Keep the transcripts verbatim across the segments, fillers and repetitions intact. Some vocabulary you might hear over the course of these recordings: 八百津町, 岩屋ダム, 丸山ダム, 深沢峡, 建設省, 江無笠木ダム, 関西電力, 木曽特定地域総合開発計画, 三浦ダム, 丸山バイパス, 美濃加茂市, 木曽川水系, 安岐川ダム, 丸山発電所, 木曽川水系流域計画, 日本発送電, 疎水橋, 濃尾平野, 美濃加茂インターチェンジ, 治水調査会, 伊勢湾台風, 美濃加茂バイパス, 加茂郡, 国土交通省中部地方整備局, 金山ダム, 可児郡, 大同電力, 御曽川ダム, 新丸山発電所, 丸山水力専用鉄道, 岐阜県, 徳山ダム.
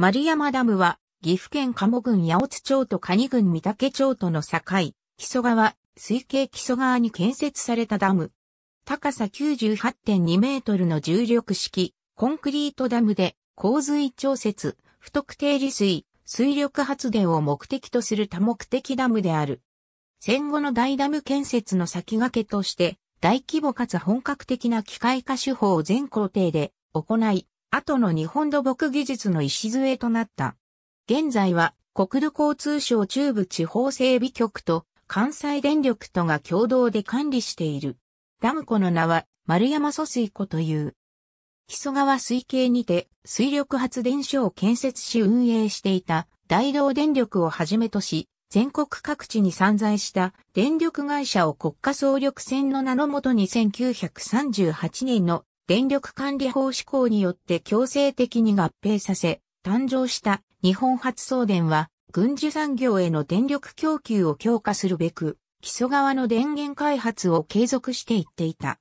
丸山ダムは、岐阜県加茂郡八百津町と蟹郡御嵩町との境、木曽川、水系木曽川に建設されたダム。高さ きゅうじゅうはってんにメートルの重力式、コンクリートダムで、洪水調節、不特定利水、水力発電を目的とする多目的ダムである。戦後の大ダム建設の先駆けとして、大規模かつ本格的な機械化手法を全工程で行い、後の日本土木技術の礎となった。現在は国土交通省中部地方整備局と関西電力とが共同で管理している。ダム湖の名は丸山疎水湖という。木曽川水系にて水力発電所を建設し運営していた大同電力をはじめとし、全国各地に散在した電力会社を国家総力戦の名のもとにせんきゅうひゃくさんじゅうはちねんの電力管理法施行によって強制的に合併させ、誕生した日本発送電は軍需産業への電力供給を強化するべく、木曽川の電源開発を継続していっていた。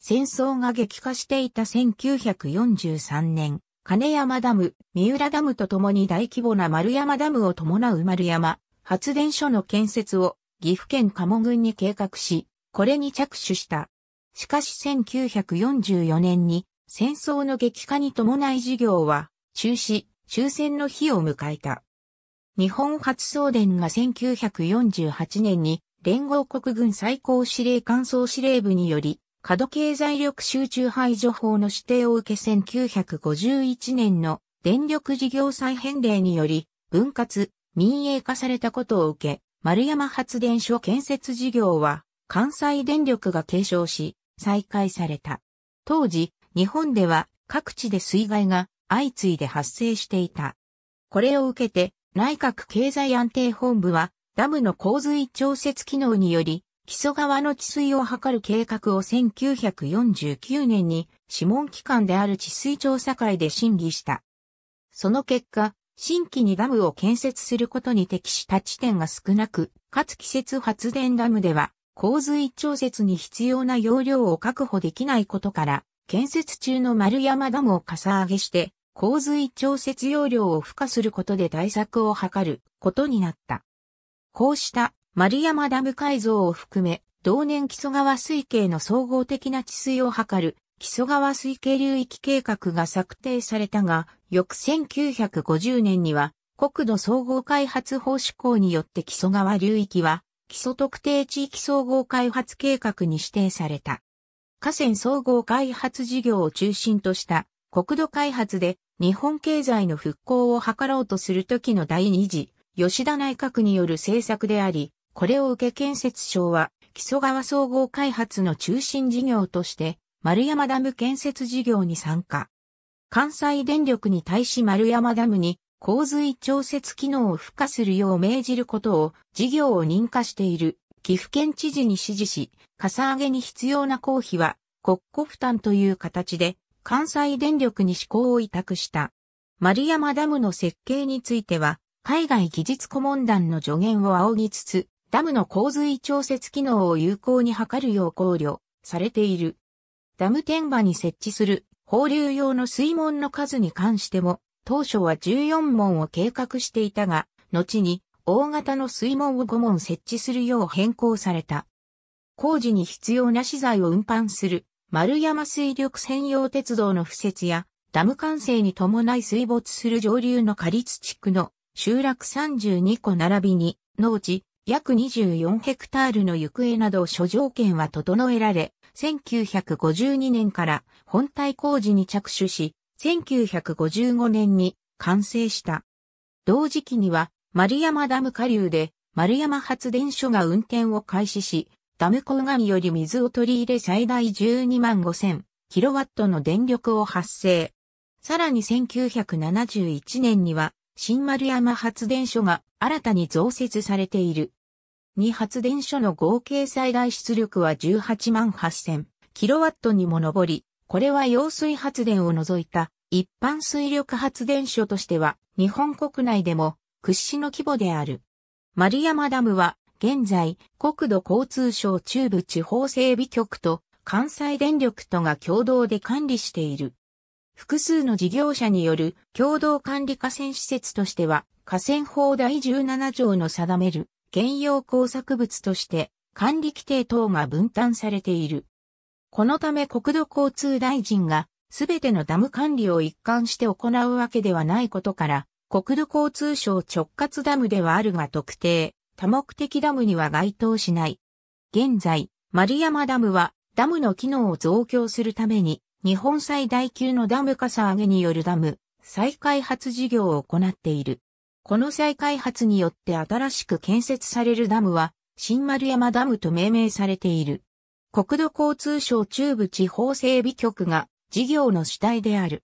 戦争が激化していたせんきゅうひゃくよんじゅうさんねん、金山ダム、三浦ダムとともに大規模な丸山ダムを伴う丸山発電所の建設を岐阜県加茂郡に計画し、これに着手した。しかしせんきゅうひゃくよんじゅうよねんに戦争の激化に伴い事業は中止、終戦の日を迎えた。日本発送電がせんきゅうひゃくよんじゅうはちねんに連合国軍最高司令官総司令部により過度経済力集中排除法の指定を受けせんきゅうひゃくごじゅういちねんの電力事業再編令により分割、民営化されたことを受け、丸山発電所建設事業は関西電力が継承し、再開された。当時、日本では各地で水害が相次いで発生していた。これを受けて、内閣経済安定本部は、ダムの洪水調節機能により、木曽川の治水を図る計画をせんきゅうひゃくよんじゅうきゅうねんに、諮問機関である治水調査会で審議した。その結果、新規にダムを建設することに適した地点が少なく、かつ季節発電ダムでは、洪水調節に必要な容量を確保できないことから、建設中の丸山ダムをかさ上げして、洪水調節容量を付加することで対策を図ることになった。こうした丸山ダム改造を含め、同年木曽川水系の総合的な治水を図る木曽川水系流域計画が策定されたが、翌せんきゅうひゃくごじゅうねんには国土総合開発法施行によって木曽川流域は、木曽特定地域総合開発計画に指定された。河川総合開発事業を中心とした国土開発で日本経済の復興を図ろうとする時の第二次吉田内閣による政策であり、これを受け建設省は木曽川総合開発の中心事業として丸山ダム建設事業に参加。関西電力に対し丸山ダムに洪水調節機能を付加するよう命じることを事業を認可している岐阜県知事に指示し、かさ上げに必要な公費は国庫負担という形で関西電力に施行を委託した。丸山ダムの設計については海外技術顧問団の助言を仰ぎつつ、ダムの洪水調節機能を有効に図るよう考慮されている。ダム天場に設置する放流用の水門の数に関しても、当初はじゅうよんもんを計画していたが、後に大型の水門をごもん設置するよう変更された。工事に必要な資材を運搬する丸山水力専用鉄道の敷設や、ダム完成に伴い水没する上流の仮津地区の集落さんじゅうにこ並びに農地約にじゅうよんヘクタールの行方など諸条件は整えられ、せんきゅうひゃくごじゅうにねんから本体工事に着手し、せんきゅうひゃくごじゅうごねんに完成した。同時期には丸山ダム下流で丸山発電所が運転を開始し、ダム湖上より水を取り入れ最大じゅうにまんごせんキロワットの電力を発生。さらにせんきゅうひゃくななじゅういちねんには新丸山発電所が新たに増設されている。に発電所の合計最大出力はじゅうはちまんはっせんキロワットにも上り、これは揚水発電を除いた一般水力発電所としては日本国内でも屈指の規模である。丸山ダムは現在国土交通省中部地方整備局と関西電力とが共同で管理している。複数の事業者による共同管理河川施設としては、河川法だいじゅうななじょうの定める兼用工作物として管理規定等が分担されている。このため国土交通大臣がすべてのダム管理を一貫して行うわけではないことから、国土交通省直轄ダムではあるが特定、多目的ダムには該当しない。現在、丸山ダムはダムの機能を増強するために日本最大級のダムかさ上げによるダム再開発事業を行っている。この再開発によって新しく建設されるダムは新丸山ダムと命名されている。国土交通省中部地方整備局が事業の主体である。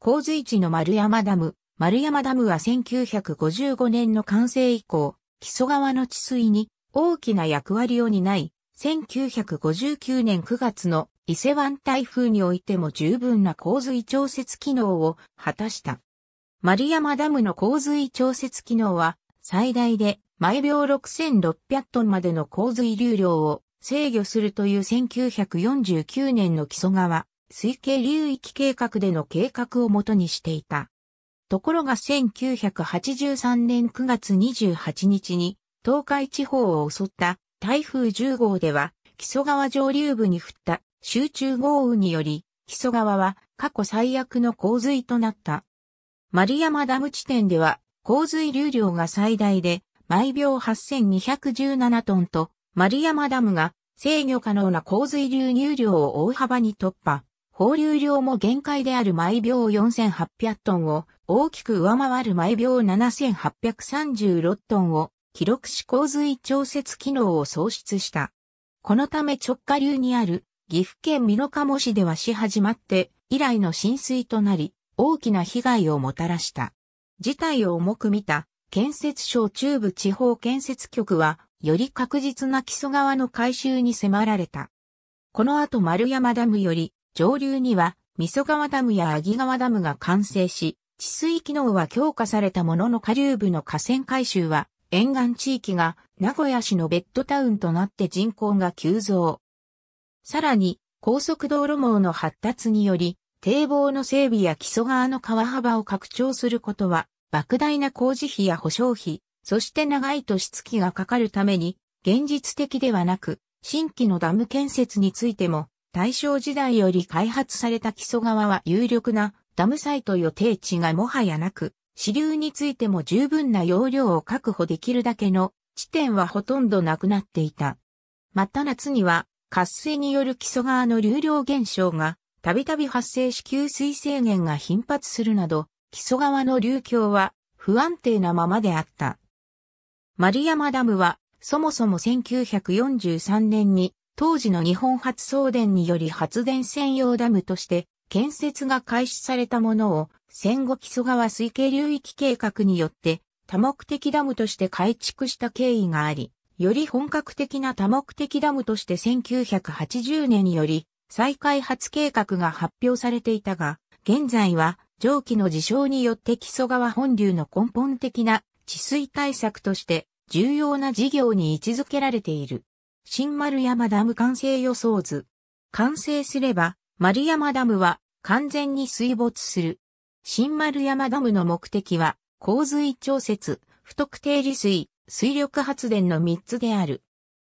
洪水地の丸山ダム。丸山ダムはせんきゅうひゃくごじゅうごねんの完成以降、木曽川の治水に大きな役割を担い、せんきゅうひゃくごじゅうきゅうねんくがつの伊勢湾台風においても十分な洪水調節機能を果たした。丸山ダムの洪水調節機能は、最大で毎秒ろくせんろっぴゃくトンまでの洪水流量を制御するというせんきゅうひゃくよんじゅうきゅうねんの木曽川水系流域計画での計画をもとにしていた。ところがせんきゅうひゃくはちじゅうさんねんくがつにじゅうはちにちに東海地方を襲ったたいふうじゅうごうでは木曽川上流部に降った集中豪雨により木曽川は過去最悪の洪水となった。丸山ダム地点では洪水流量が最大で毎秒はっせんにひゃくじゅうななトンと丸山ダムが制御可能な洪水流入量を大幅に突破。放流量も限界である毎秒よんせんはっぴゃくトンを大きく上回る毎秒ななせんはっぴゃくさんじゅうろくトンを記録し洪水調節機能を喪失した。このため直下流にある岐阜県美濃加茂市では市始まって以来の浸水となり大きな被害をもたらした。事態を重く見た建設省中部地方建設局はより確実な木曽川の改修に迫られた。この後丸山ダムより上流には、御曽川ダムや安岐川ダムが完成し、治水機能は強化されたものの下流部の河川改修は、沿岸地域が名古屋市のベッドタウンとなって人口が急増。さらに、高速道路網の発達により、堤防の整備や木曽川の川幅を拡張することは、莫大な工事費や保証費、そして長い年月がかかるために、現実的ではなく、新規のダム建設についても、大正時代より開発された木曽川は有力なダムサイト予定地がもはやなく、支流についても十分な容量を確保できるだけの地点はほとんどなくなっていた。また夏には渇水による木曽川の流量減少がたびたび発生し給水制限が頻発するなど、木曽川の流況は不安定なままであった。丸山ダムはそもそもせんきゅうひゃくよんじゅうさんねんに当時の日本発送電により発電専用ダムとして建設が開始されたものを戦後木曽川水系流域計画によって多目的ダムとして改築した経緯があり、より本格的な多目的ダムとしてせんきゅうひゃくはちじゅうねんより再開発計画が発表されていたが、現在は上記の事象によって木曽川本流の根本的な治水対策として重要な事業に位置づけられている。新丸山ダム完成予想図。完成すれば、丸山ダムは完全に水没する。新丸山ダムの目的は、洪水調節、不特定利水、水力発電のみっつである。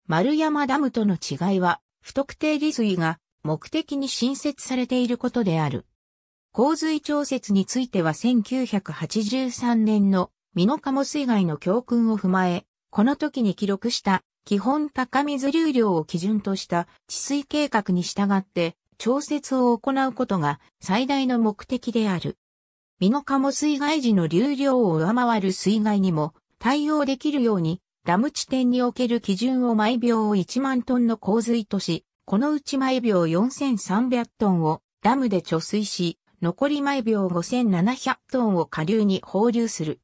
丸山ダムとの違いは、不特定利水が目的に新設されていることである。洪水調節についてはせんきゅうひゃくはちじゅうさんねんの美濃加茂水害の教訓を踏まえ、この時に記録した基本高水流量を基準とした治水計画に従って調節を行うことが最大の目的である。美濃加茂水害時の流量を上回る水害にも対応できるようにダム地点における基準を毎秒いちまんトンの洪水とし、このうち毎秒よんせんさんびゃくトンをダムで貯水し、残り毎秒ごせんななひゃくトンを下流に放流する。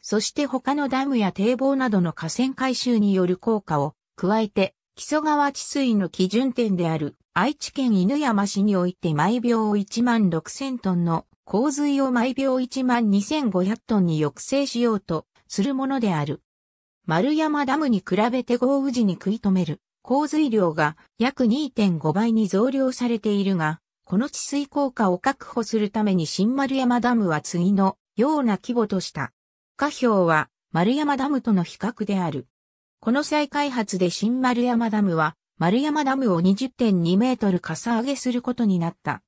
そして他のダムや堤防などの河川改修による効果を加えて、木曽川治水の基準点である愛知県犬山市において毎秒いちまんろくせんトンの洪水を毎秒いちまんにせんごひゃくトンに抑制しようとするものである。丸山ダムに比べて豪雨時に食い止める洪水量が約 にてんごばいに増量されているが、この治水効果を確保するために新丸山ダムは次のような規模とした。下表は丸山ダムとの比較である。この再開発で新丸山ダムは丸山ダムを にじゅってんにメートルかさ上げすることになった。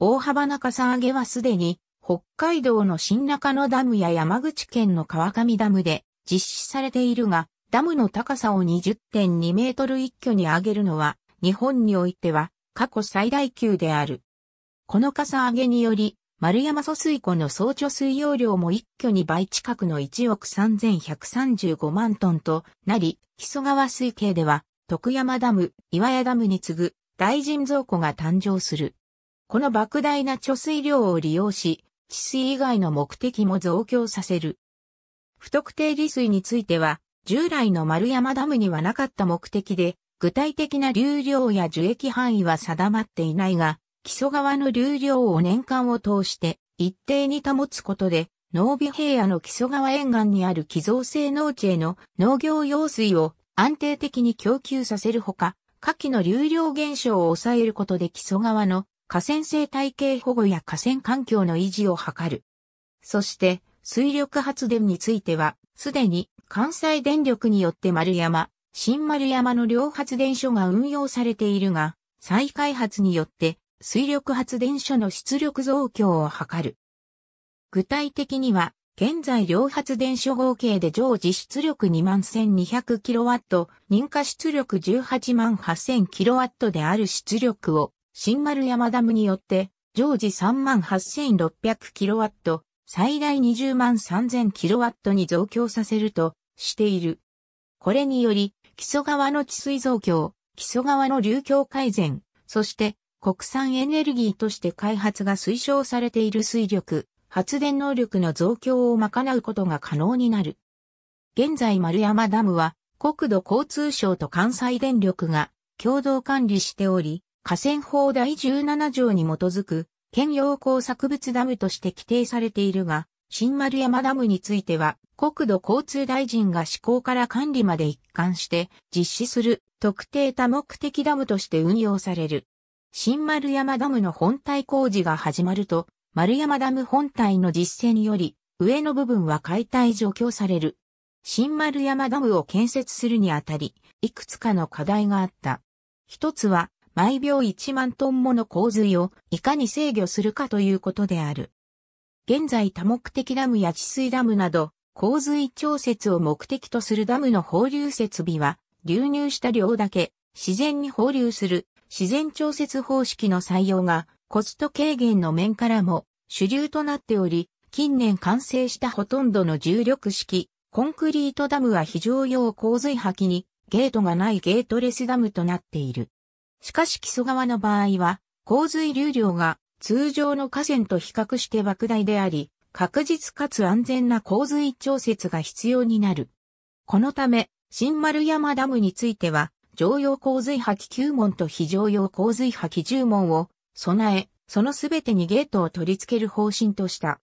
大幅なかさ上げはすでに北海道の新中野ダムや山口県の川上ダムで実施されているが、ダムの高さを にじゅってんにメートル一挙に上げるのは日本においては過去最大級である。このかさ上げにより、丸山疎水湖の総貯水容量も一挙に倍近くのいちおくさんぜんひゃくさんじゅうごまんトンとなり、木曽川水系では、徳山ダム、岩屋ダムに次ぐ大腎蔵湖が誕生する。この莫大な貯水量を利用し、治水以外の目的も増強させる。不特定利水については、従来の丸山ダムにはなかった目的で、具体的な流量や樹液範囲は定まっていないが、木曽川の流量を年間を通して一定に保つことで、濃尾平野の木曽川沿岸にある寄贈性農地への農業用水を安定的に供給させるほか、下記の流量減少を抑えることで木曽川の河川生態系保護や河川環境の維持を図る。そして、水力発電については、すでに関西電力によって丸山、新丸山の両発電所が運用されているが、再開発によって、水力発電所の出力増強を図る。具体的には、現在両発電所合計で常時出力 にまんせんにひゃくキロワット、認可出力 じゅうはちまんはっせんキロワット である出力を、新丸山ダムによって、常時 さんまんはっせんろっぴゃくキロワット、最大 にじゅうまんさんぜんキロワット に増強させるとしている。これにより、木曽川の治水増強、木曽川の流況改善、そして、国産エネルギーとして開発が推奨されている水力、発電能力の増強を賄うことが可能になる。現在丸山ダムは国土交通省と関西電力が共同管理しており、河川法だいじゅうななじょうに基づく県用工作物ダムとして規定されているが、新丸山ダムについては国土交通大臣が施行から管理まで一貫して実施する特定多目的ダムとして運用される。新丸山ダムの本体工事が始まると、丸山ダム本体の実施により、上の部分は解体除去される。新丸山ダムを建設するにあたり、いくつかの課題があった。一つは、毎秒いちまんトンもの洪水をいかに制御するかということである。現在多目的ダムや治水ダムなど、洪水調節を目的とするダムの放流設備は、流入した量だけ、自然に放流する。自然調節方式の採用がコスト軽減の面からも主流となっており、近年完成したほとんどの重力式コンクリートダムは非常用洪水掃きにゲートがないゲートレスダムとなっている。しかし木曽川の場合は洪水流量が通常の河川と比較して莫大であり、確実かつ安全な洪水調節が必要になる。このため新丸山ダムについては、常用洪水掃ききゅうもんと非常用洪水掃きじゅうもんを備え、そのすべてにゲートを取り付ける方針とした。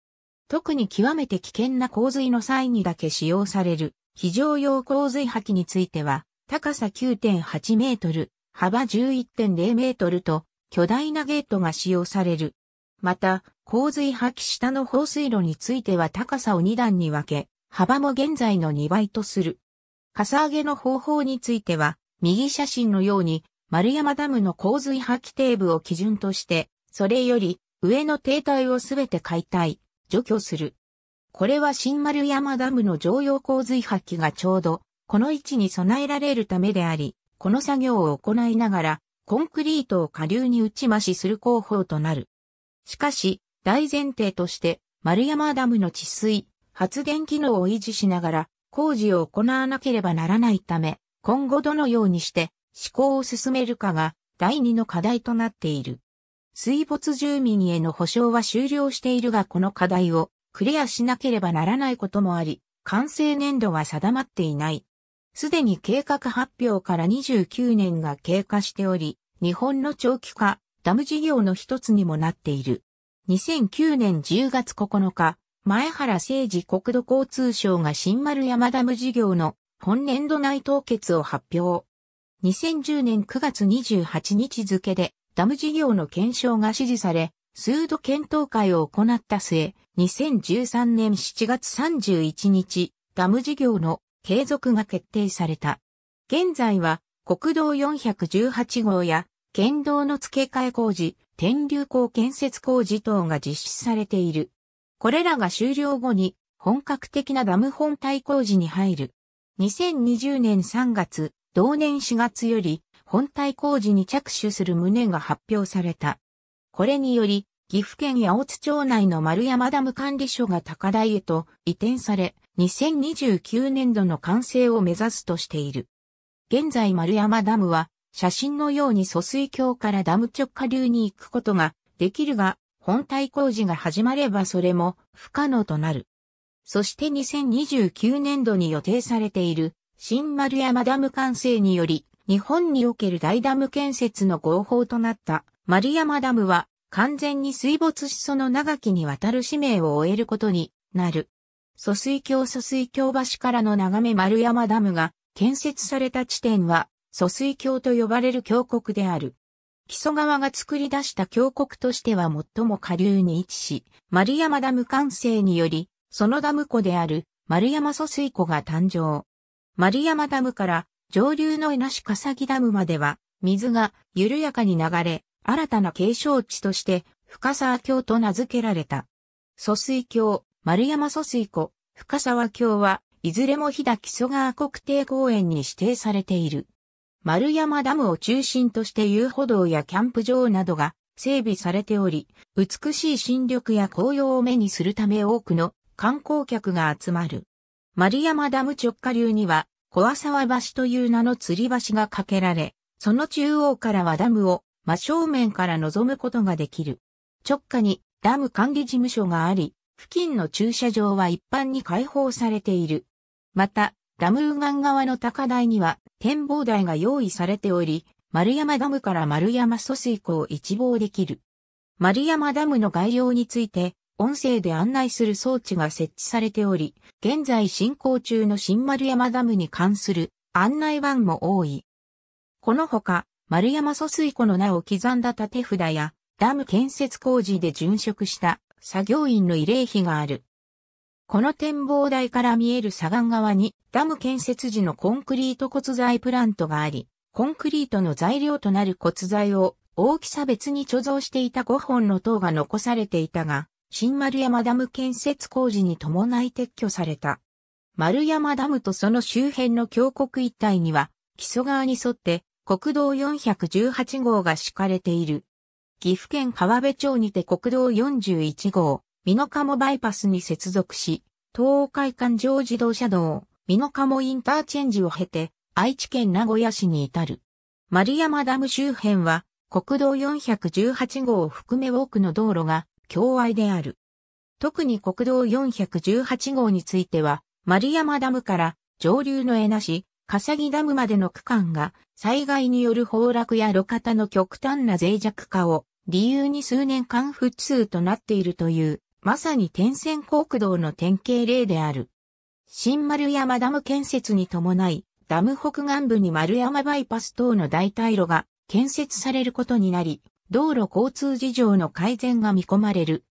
特に極めて危険な洪水の際にだけ使用される非常用洪水掃きについては、高さ きゅうてんはちメートル、幅 じゅういってんゼロメートルと巨大なゲートが使用される。また、洪水掃き下の放水路については高さをにだんに分け、幅も現在のにばいとする。かさ上げの方法については、右写真のように、丸山ダムの洪水掃き底部を基準として、それより上の堤体をすべて解体、除去する。これは新丸山ダムの常用洪水掃きがちょうど、この位置に備えられるためであり、この作業を行いながら、コンクリートを下流に打ち増しする工法となる。しかし、大前提として、丸山ダムの治水、発電機能を維持しながら、工事を行わなければならないため、今後どのようにして施行を進めるかが第二の課題となっている。水没住民への補償は終了しているが、この課題をクリアしなければならないこともあり、完成年度は定まっていない。すでに計画発表からにじゅうきゅうねんが経過しており、日本の長期化、ダム事業の一つにもなっている。にせんきゅうねんじゅうがつここのか、前原誠二国土交通省が新丸山ダム事業の本年度内凍結を発表。にせんじゅうねんくがつにじゅうはちにち付でダム事業の検証が指示され、数度検討会を行った末、にせんじゅうさんねんしちがつさんじゅういちにち、ダム事業の継続が決定された。現在は、国道よんひゃくじゅうはちごうや、県道の付け替え工事、天竜港建設工事等が実施されている。これらが終了後に、本格的なダム本体工事に入る。にせんにじゅうねんさんがつ、同年しがつより、本体工事に着手する旨が発表された。これにより、岐阜県八百津町内の丸山ダム管理所が高台へと移転され、にせんにじゅうきゅうねんどの完成を目指すとしている。現在丸山ダムは、写真のように疎水橋からダム直下流に行くことができるが、本体工事が始まればそれも不可能となる。そしてにせんにじゅうきゅうねんどに予定されている新丸山ダム完成により、日本における大ダム建設の合法となった丸山ダムは完全に水没しその長きにわたる使命を終えることになる。疎水橋疎水橋橋からの眺め丸山ダムが建設された地点は疎水橋と呼ばれる峡谷である。木曽川が作り出した峡谷としては最も下流に位置し、丸山ダム完成により、そのダム湖である丸山疎水湖が誕生。丸山ダムから上流の江無笠木ダムまでは水が緩やかに流れ、新たな景勝地として深沢峡と名付けられた。疎水橋、丸山疎水湖、深沢峡はいずれも飛騨木曽川国定公園に指定されている。丸山ダムを中心として遊歩道やキャンプ場などが整備されており、美しい新緑や紅葉を目にするため多くの観光客が集まる。丸山ダム直下流には小沢橋という名の吊り橋が架けられ、その中央からはダムを真正面から望むことができる。直下にダム管理事務所があり、付近の駐車場は一般に開放されている。また、ダム右岸側の高台には展望台が用意されており、丸山ダムから丸山疎水湖を一望できる。丸山ダムの概要について、音声で案内する装置が設置されており、現在進行中の新丸山ダムに関する案内板も多い。このほか、丸山疎水湖の名を刻んだ立て札や、ダム建設工事で殉職した作業員の慰霊碑がある。この展望台から見える左岸側に、ダム建設時のコンクリート骨材プラントがあり、コンクリートの材料となる骨材を大きさ別に貯蔵していたごほんの塔が残されていたが、新丸山ダム建設工事に伴い撤去された。丸山ダムとその周辺の峡谷一帯には、木曽川に沿って国道よんひゃくじゅうはちごうが敷かれている。岐阜県川辺町にて国道よんじゅういちごう、美濃加茂バイパスに接続し、東海環状自動車道、美濃加茂インターチェンジを経て、愛知県名古屋市に至る。丸山ダム周辺は、国道よんひゃくじゅうはちごうを含め多くの道路が、狭隘である。特に国道よんひゃくじゅうはちごうについては、丸山ダムから上流の江無笠木ダムまでの区間が災害による崩落や路肩の極端な脆弱化を理由に数年間不通となっているという、まさに点線国道の典型例である。新丸山ダム建設に伴い、ダム北岸部に丸山バイパス等の代替路が建設されることになり、道路交通事情の改善が見込まれる。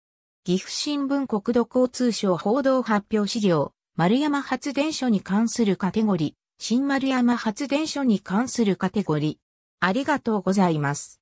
岐阜新聞国土交通省報道発表資料、丸山発電所に関するカテゴリー、新丸山発電所に関するカテゴリー。ありがとうございます。